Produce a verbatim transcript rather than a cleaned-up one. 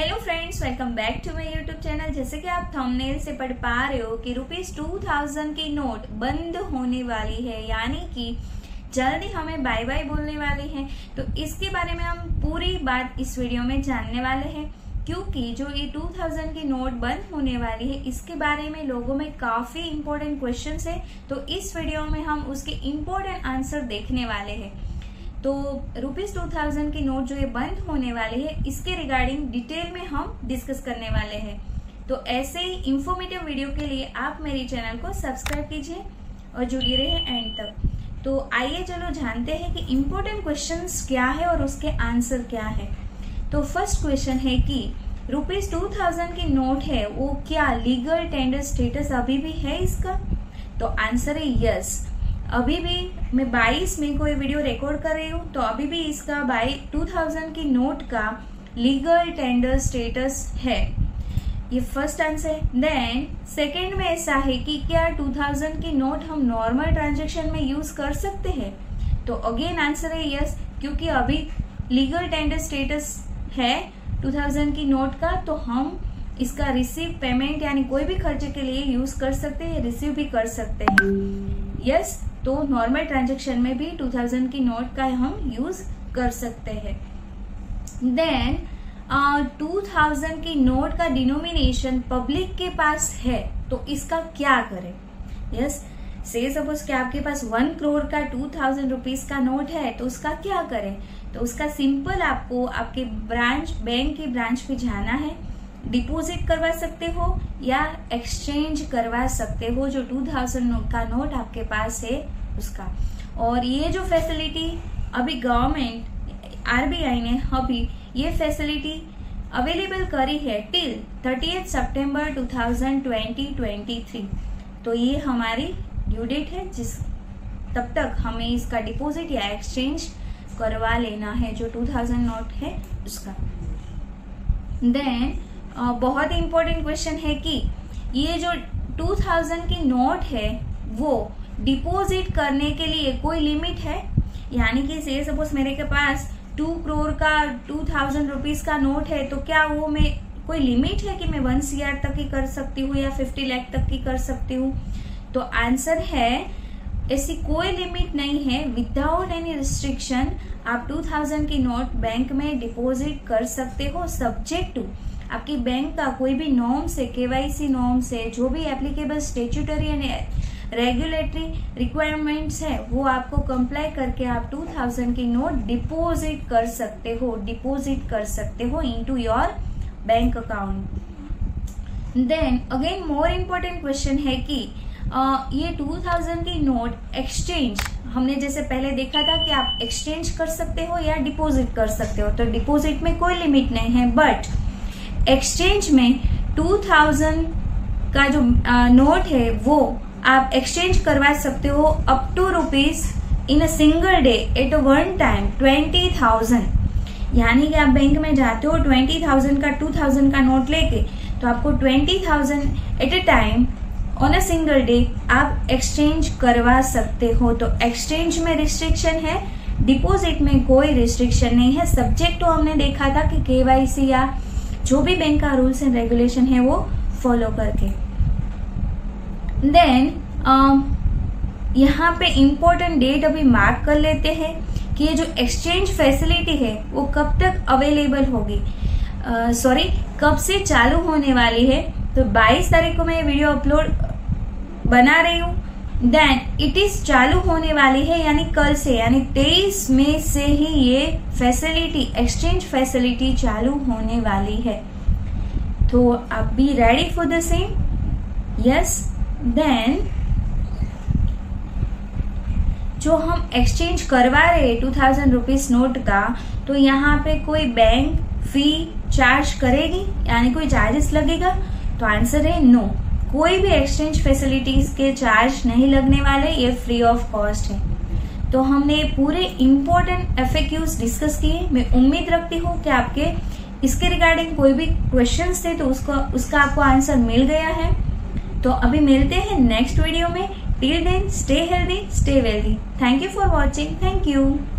Hello friends, welcome back to my YouTube channel. जैसे कि आप थंबनेल से पढ़ पा रहे हो कि रुपीज टू थाउजेंड की नोट बंद होने वाली है, यानी कि जल्दी हमें बाय बाय बोलने वाली है। तो इसके बारे में हम पूरी बात इस वीडियो में जानने वाले हैं, क्योंकि जो ये टू थाउजेंड की नोट बंद होने वाली है इसके बारे में लोगों में काफी इम्पोर्टेंट क्वेश्चंस है। तो इस वीडियो में हम उसके इम्पोर्टेंट आंसर देखने वाले हैं। तो रुपीज टू थाउजेंड की नोट जो ये बंद होने वाली है इसके रिगार्डिंग डिटेल में हम डिस्कस करने वाले हैं। तो ऐसे ही इंफॉर्मेटिव वीडियो के लिए आप मेरे चैनल को सब्सक्राइब कीजिए और जुड़ी रहे एंड तक। तो आइए चलो जानते हैं कि इम्पोर्टेंट क्वेश्चंस क्या है और उसके आंसर क्या है। तो फर्स्ट क्वेश्चन है कि रुपीज टू थाउजेंड की नोट है वो क्या लीगल टेंडर स्टेटस अभी भी है इसका? तो आंसर है यस। अभी भी मैं बाईस मई को ये वीडियो रिकॉर्ड कर रही हूँ, तो अभी भी इसका बाई टू थाउजेंड की नोट का लीगल टेंडर स्टेटस है। ये फर्स्ट आंसर है। देन सेकेंड में ऐसा है कि क्या टू थाउजेंड की नोट हम नॉर्मल ट्रांजेक्शन में यूज कर सकते हैं? तो अगेन आंसर है यस, क्योंकि अभी लीगल टेंडर स्टेटस है टू थाउजेंड की नोट का, तो हम इसका रिसीव पेमेंट यानी कोई भी खर्चे के लिए यूज कर सकते हैं, रिसीव भी कर सकते हैं। यस, तो नॉर्मल ट्रांजेक्शन में भी टू थाउजेंड की नोट का हम यूज कर सकते हैं। देन uh, टू थाउजेंड की नोट का डिनोमिनेशन पब्लिक के पास है, तो इसका क्या करें? यस, से सपोज कि आपके पास वन करोड़ का टू थाउजेंड रुपीज का नोट है, तो उसका क्या करें? तो उसका सिंपल आपको आपके ब्रांच बैंक की ब्रांच पे जाना है, डिपॉजिट करवा सकते हो या एक्सचेंज करवा सकते हो जो टू थाउजेंड का नोट आपके पास है उसका। और ये जो फैसिलिटी अभी गवर्नमेंट आरबीआई ने अभी ये फैसिलिटी अवेलेबल करी है टिल थर्टी सितंबर two thousand twenty twenty three. तो ये हमारी ड्यू डेट है जिस तब तक हमें इसका डिपॉजिट या एक्सचेंज करवा लेना है जो टू थाउजेंड नोट है उसका। देन Uh, बहुत इम्पोर्टेंट क्वेश्चन है कि ये जो टू थाउजेंड की नोट है वो डिपॉजिट करने के लिए कोई लिमिट है? यानी कि से सपोज मेरे के पास टू करोड़ का टू थाउजेंड रुपीज का नोट है, तो क्या वो मैं कोई लिमिट है कि मैं वन सीआर तक ही कर सकती हूँ या फिफ्टी लाख तक ही कर सकती हूँ? तो आंसर है ऐसी कोई लिमिट नहीं है। विदाउट एनी रिस्ट्रिक्शन आप टू थाउजेंड की नोट बैंक में डिपॉजिट कर सकते हो, सब्जेक्ट टू आपकी बैंक का कोई भी नॉर्म से, केवाईसी नॉर्म से, जो भी applicable statutory and regulatory requirements है वो आपको कंप्लाई करके आप टू थाउजेंड की नोट डिपॉजिट कर सकते हो डिपॉजिट कर सकते हो into your bank account. Then again more important question है कि आ, ये टू थाउजेंड की नोट एक्सचेंज हमने जैसे पहले देखा था कि आप एक्सचेंज कर सकते हो या डिपॉजिट कर सकते हो। तो डिपॉजिट में कोई लिमिट नहीं है, बट एक्सचेंज में टू थाउजेंड का जो आ, नोट है वो आप एक्सचेंज करवा सकते हो up to rupees in a single day at one time twenty thousand. यानी कि आप बैंक में जाते हो ट्वेंटी थाउजेंड का टू थाउजेंड का नोट लेके, तो आपको twenty thousand at a time on a single day आप एक्सचेंज करवा सकते हो। तो एक्सचेंज में रिस्ट्रिक्शन है, डिपॉजिट में कोई रिस्ट्रिक्शन नहीं है, सब्जेक्ट तो हमने देखा था कि केवाईसी या जो भी बैंक का रूल्स एंड रेगुलेशन है वो फॉलो करके। देन uh, यहाँ पे इम्पोर्टेंट डेट अभी मार्क कर लेते हैं कि ये जो एक्सचेंज फैसिलिटी है वो कब तक अवेलेबल होगी, सॉरी uh, कब से चालू होने वाली है। तो बाईस तारीख को मैं ये वीडियो अपलोड बना रही हूँ। देन इट इज चालू होने वाली है यानी कल से, यानी तेईस मई से ही ये फैसिलिटी एक्सचेंज फैसिलिटी चालू होने वाली है। तो आप be ready for the same. Yes, then जो हम एक्सचेंज करवा रहे टू थाउजेंड रुपीज नोट का, तो यहाँ पे कोई बैंक फी चार्ज करेगी यानी कोई चार्जेस लगेगा? तो आंसर है नो, कोई भी एक्सचेंज फैसिलिटीज के चार्ज नहीं लगने वाले, ये फ्री ऑफ कॉस्ट है। तो हमने पूरे इम्पोर्टेंट एफएक्यूज डिस्कस किए। मैं उम्मीद रखती हूँ कि आपके इसके रिगार्डिंग कोई भी क्वेश्चंस थे तो उसका उसका आपको आंसर मिल गया है। तो अभी मिलते हैं नेक्स्ट वीडियो में। Till then stay healthy, stay wealthy. Thank you for watching. Thank you.